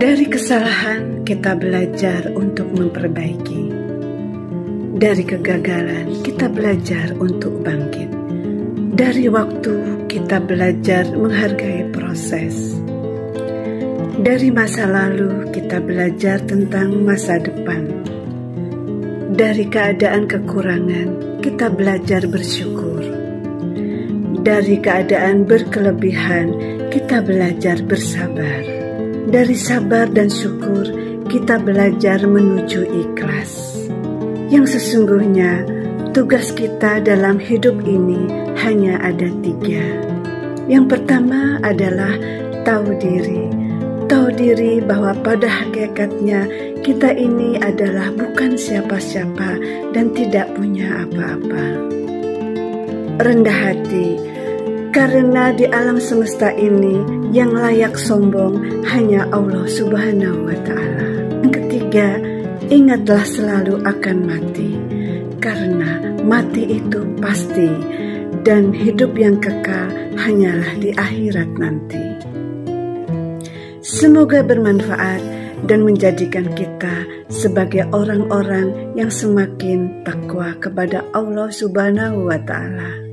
Dari kesalahan kita belajar untuk memperbaiki. Dari kegagalan kita belajar untuk bangkit. Dari waktu kita belajar menghargai proses. Dari masa lalu kita belajar tentang masa depan. Dari keadaan kekurangan kita belajar bersyukur. Dari keadaan berkelebihan kita belajar bersabar. Dari sabar dan syukur, kita belajar menuju ikhlas. Yang sesungguhnya, tugas kita dalam hidup ini hanya ada 3. Yang pertama adalah tahu diri. Tahu diri bahwa pada hakikatnya, kita ini adalah bukan siapa-siapa dan tidak punya apa-apa. Rendah hati. Karena di alam semesta ini yang layak sombong hanya Allah subhanahu wa ta'ala. Yang ketiga, ingatlah selalu akan mati. Karena mati itu pasti dan hidup yang kekal hanyalah di akhirat nanti. Semoga bermanfaat dan menjadikan kita sebagai orang-orang yang semakin takwa kepada Allah subhanahu wa ta'ala.